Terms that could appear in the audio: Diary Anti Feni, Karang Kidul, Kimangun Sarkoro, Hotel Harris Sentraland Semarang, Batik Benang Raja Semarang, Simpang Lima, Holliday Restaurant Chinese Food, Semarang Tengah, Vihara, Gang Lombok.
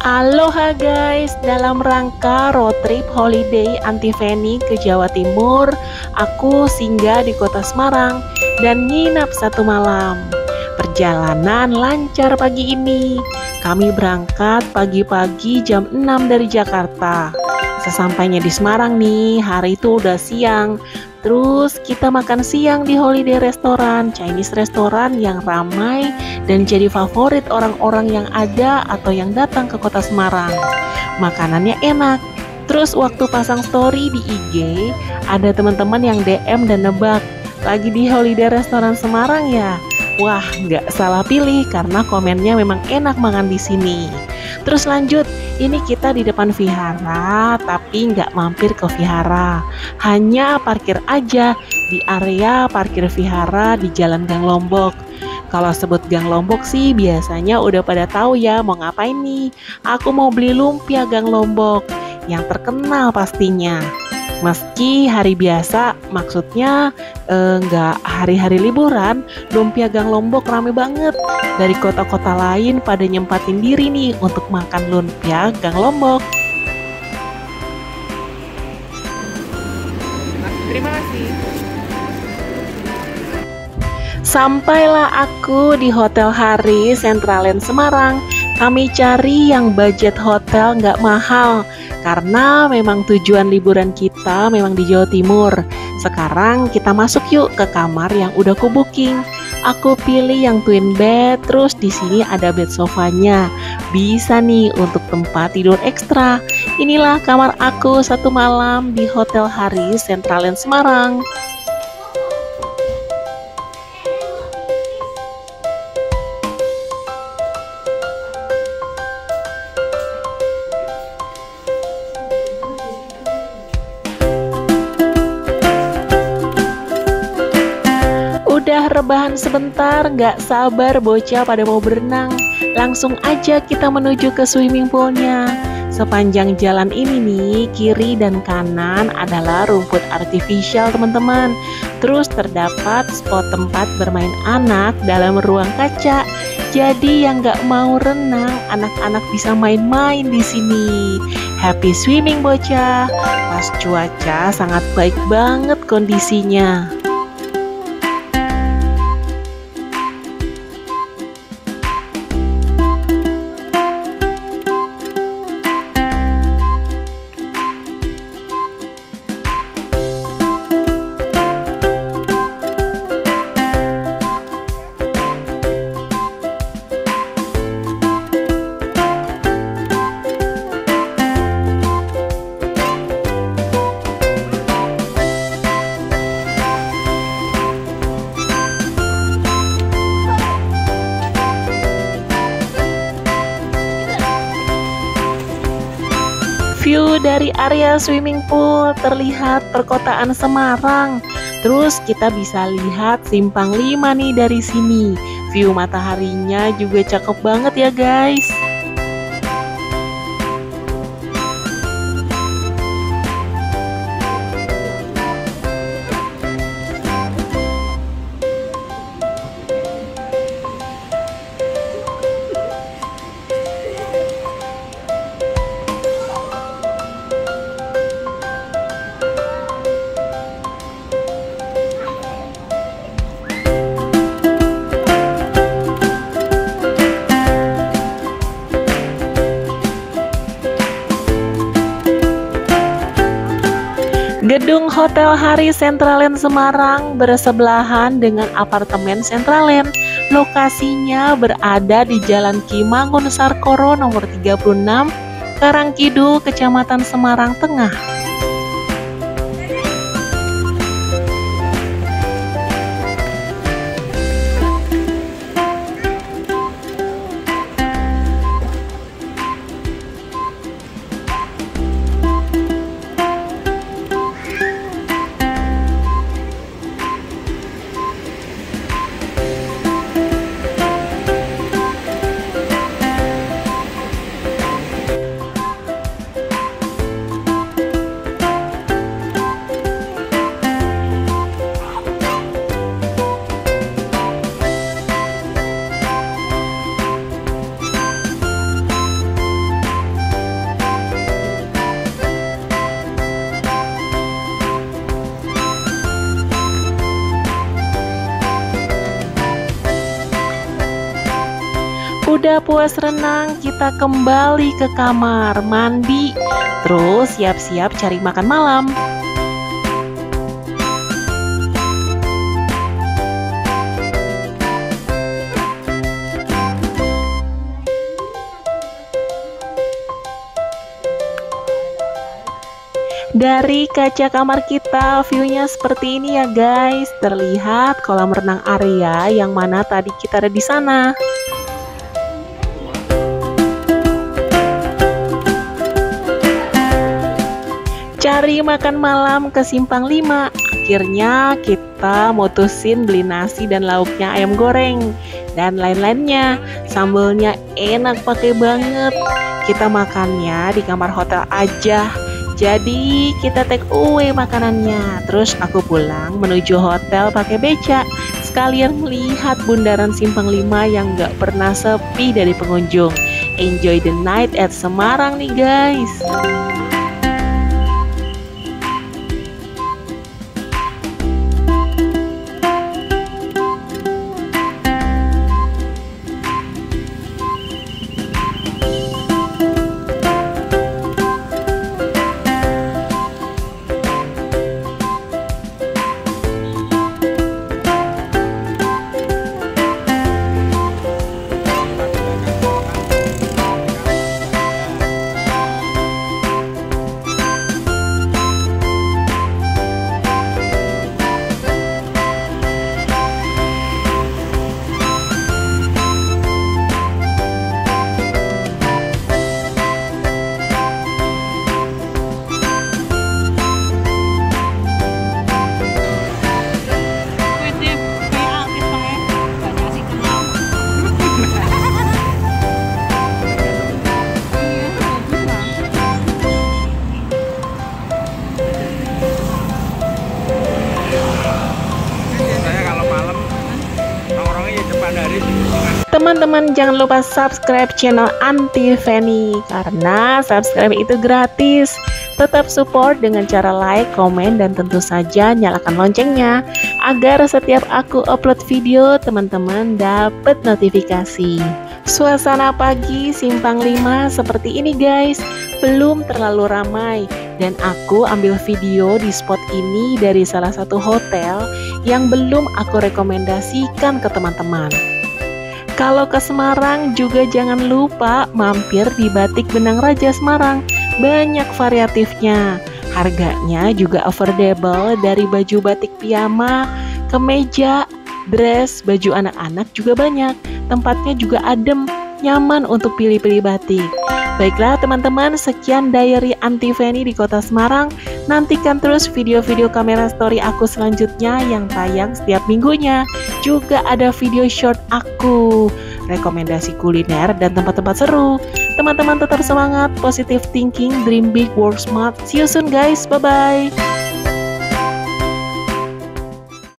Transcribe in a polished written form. Aloha guys, dalam rangka road trip Holiday Anti Feni ke Jawa Timur, aku singgah di kota Semarang dan nginap satu malam. Perjalanan lancar pagi ini. Kami berangkat pagi-pagi jam 6 dari Jakarta. Sesampainya di Semarang nih, hari itu udah siang. Terus kita makan siang di Holliday Restaurant Chinese Restaurant yang ramai dan jadi favorit orang-orang yang ada atau yang datang ke kota Semarang. Makanannya enak. Terus waktu pasang story di IG, ada teman-teman yang DM dan nebak, lagi di Holliday Restaurant Semarang ya? Wah, nggak salah pilih karena komennya memang enak makan di sini. Terus lanjut, ini kita di depan Vihara, tapi nggak mampir ke Vihara. Hanya parkir aja di area parkir Vihara di Jalan Gang Lombok. Kalau sebut Gang Lombok sih biasanya udah pada tahu ya mau ngapain nih. Aku mau beli lumpia Gang Lombok yang terkenal pastinya. Meski hari biasa, maksudnya nggak hari-hari liburan, lumpia Gang Lombok rame banget. Dari kota-kota lain pada nyempatin diri nih untuk makan lumpia Gang Lombok. Terima kasih. Sampailah aku di Hotel Harris Sentraland Semarang. Kami cari yang budget hotel nggak mahal, karena memang tujuan liburan kita memang di Jawa Timur. Sekarang kita masuk yuk ke kamar yang udah ku booking. Aku pilih yang twin bed, terus di sini ada bed sofanya. Bisa nih untuk tempat tidur ekstra. Inilah kamar aku satu malam di Hotel Harris Sentraland Semarang. Rebahan sebentar, nggak sabar bocah pada mau berenang. Langsung aja kita menuju ke swimming poolnya. Sepanjang jalan ini nih, kiri dan kanan adalah rumput artifisial teman-teman. Terus terdapat spot tempat bermain anak dalam ruang kaca. Jadi yang nggak mau renang, anak-anak bisa main-main di sini. Happy swimming bocah. Pas cuaca sangat baik banget kondisinya. View dari area swimming pool terlihat perkotaan Semarang. Terus kita bisa lihat Simpang Lima nih dari sini. View mataharinya juga cakep banget ya guys. Gedung Hotel Harris Sentraland Semarang bersebelahan dengan apartemen Sentraland. Lokasinya berada di Jalan Kimangun Sarkoro nomor 36, Karang Kidul, Kecamatan Semarang Tengah. Udah puas renang, kita kembali ke kamar, mandi, terus siap-siap cari makan malam. Dari kaca kamar kita, view-nya seperti ini ya guys. Terlihat kolam renang area yang mana tadi kita ada di sana. Cari makan malam ke Simpang Lima. Akhirnya kita mutusin beli nasi dan lauknya ayam goreng dan lain-lainnya. Sambelnya enak pakai banget. Kita makannya di kamar hotel aja. Jadi kita take away makanannya. Terus aku pulang menuju hotel pakai beca. Sekalian melihat bundaran Simpang Lima yang gak pernah sepi dari pengunjung. Enjoy the night at Semarang nih guys. Teman-teman jangan lupa subscribe channel Anti Feni karena subscribe itu gratis. Tetap support dengan cara like, komen, dan tentu saja nyalakan loncengnya agar setiap aku upload video teman-teman dapat notifikasi. Suasana pagi Simpang Lima seperti ini guys, belum terlalu ramai. Dan aku ambil video di spot ini dari salah satu hotel yang belum aku rekomendasikan ke teman-teman. Kalau ke Semarang juga jangan lupa mampir di Batik Benang Raja Semarang. Banyak variatifnya. Harganya juga affordable, dari baju batik piyama, kemeja, dress, baju anak-anak juga banyak. Tempatnya juga adem, nyaman untuk pilih-pilih batik. Baiklah teman-teman, sekian Diary Anti Feni di Kota Semarang. Nantikan terus video-video kamera story aku selanjutnya yang tayang setiap minggunya. Juga ada video short aku, rekomendasi kuliner dan tempat-tempat seru. Teman-teman tetap semangat, positive thinking, dream big, work smart. See you soon guys, bye-bye.